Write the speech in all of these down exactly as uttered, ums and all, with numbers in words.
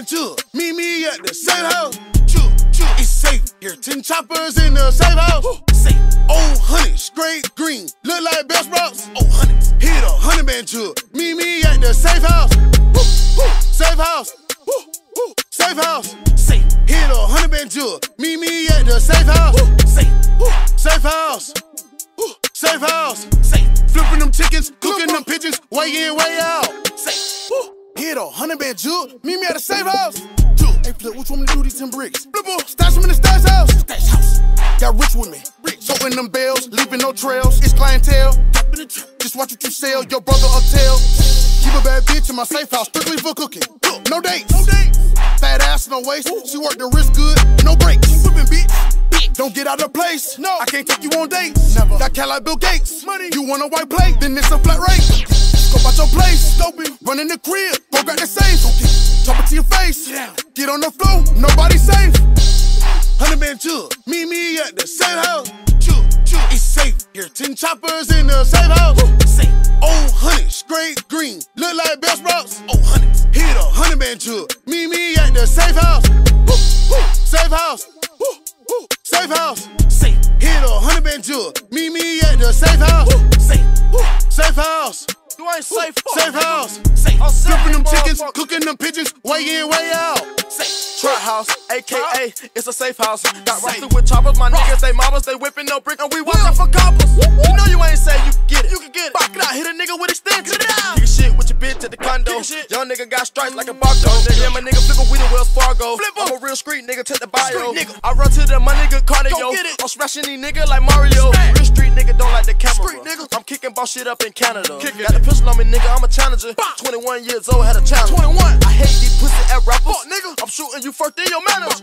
and two. Meet me at the safe house. Choo, choo, it's safe. Here, ten choppers in the safe house. Safe. Oh, honey, straight green. Look like best rocks. Oh, honey. Hit a honey man chill. Meet me at the safe house. Woo, woo, safe house. Woo, woo, safe house. Safe. Hit a honey man chill. Meet me at the safe house. Woo, safe. Woo, safe house. Woo, safe house. Safe. Flipping them chickens, cooking them pigeons, way in, way out. Safe. Woo. Hit a honey man chill. Meet me at the safe house. Hey, flip, what you want me to do these ten bricks? Flip them, stash them in the stash house. Stash house. Got rich with me. Rich. So in them bells, leaving no trails. It's clientele. Just watch what you sell, your brother uptail. Keep a bad bitch in my safe house, strictly for cooking. Look, no dates. No dates. Fat ass, no waist. Ooh. She worked the wrist good, no breaks. Whipping bitch. Bitch. Don't get out of place. No, I can't take you on dates. Never. That cat like Bill Gates. Money. You want a white plate? Then it's a flat rate. Go out your place. Dopey. Run in the crib. Go grab the safe. Okay. Top it to your face. Yeah. Get on the floor. Nobody safe. Honey man chill. Meet me at the safe house. Chill. It's safe. Here, ten choppers in the safe house. Woo, safe. Oh, honey, straight green. Look like best rocks. Oh, honey. Hit a honey man chill. Meet me at the safe house. Woo, woo, safe house. Woo, woo, safe house. Safe. Hit a honey man chill. Meet me at the safe house. Woo, safe. Woo, safe house. You ain't safe. Woo, safe house. Safe. I'm flipping them chickens, cooking them pigeons, way in, way out. Safe. Trap house, A K A it's a safe house. Got rusty with choppers, my niggas, they mamas, they whipping no brick, and we watching for coppers. You know you ain't safe, you can get it. You can get it. Fuck it out, hit a nigga with extensions. Nigga shit with your bitch at the condo. Young nigga got stripes like a barco. Yeah, my nigga flippin' with a Wells Fargo. I'm a real street nigga, take the bio. I run to them, my nigga cardio. I'm smashing these nigga like Mario. Real street nigga don't like the camera. I'm kicking boss shit up in Canada. Got the pistol on me, nigga, I'm a challenger. twenty-one years old, had a challenge. I hate these pussy ass rappers. I'm shooting you first in your manners.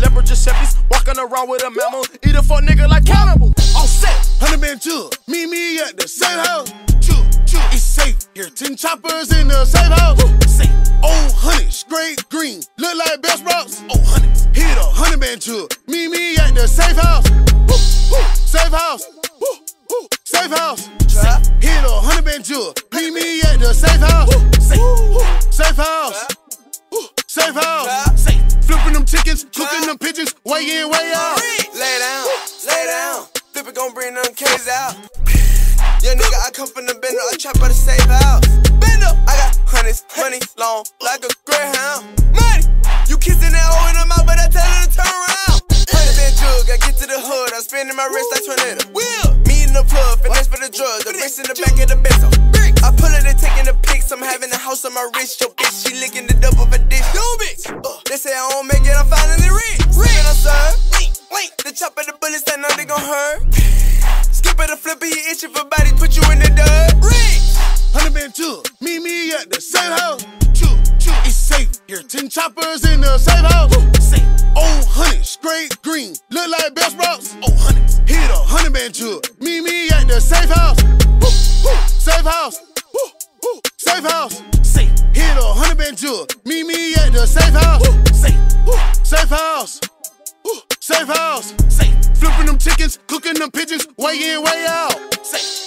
Leopard Giuseppe's walking around with a mammal. Eat a fuck nigga like cannibal. All set. Honey man chill. Meet me at the safe house. Chill, chill. It's safe. Here, ten choppers in the safe house. Woo, safe. Oh, honey, straight green. Look like best rocks. Oh, honey. Hit a honey man chill. Meet me at the safe house. Woo, woo, safe house. Woo, woo, safe house. Safe. Hit a honey man chill. Meet me at the safe house. Woo, safe. Woo, safe house. Woo, safe house. Safe. Flipping them chickens, cooking them pigeons, way in, way out. Lay down, lay down. Flipper gon' bring them K's out. Yeah, nigga, I come from the bender, I trap out the safe house. Bend up, I got hundreds, honey, long, like a greyhound. Money, you kissing that hole in the mouth, but I tell her to turn around. Honey been jug, I get to the hood, I'm spinning my wrist like tornado. Wheel, me in the club, finesse for the drugs, the bricks in the back of the benzo. I pull her, they taking the pics, I'm having the house on my wrist. Yo, bitch, she licking the dub of a dish. Yo, bitch, uh, they say I won't make it, I'm finally rich. Sippin' on serve, wait, the chop of the bullets, I know they gon' hurt. Skippa Da Flippa, he itching for bodies, put you in the dirt. Rich. Honey man chill, meet me at the safe house. Chill, chill, it's safe. Here, ten choppers in the safe house. Woo, safe. Oh, honey, straight green, look like best rocks. Oh, honey, hit a honey man chill. Meet me at the safe house. Woo, woo, safe house. Safe house, safe. Hit a honey man chill. Meet me at the safe house. Woo, safe, woo, safe house, woo, safe house, safe. Flipping them chickens, cooking them pigeons, way in, way out. Safe.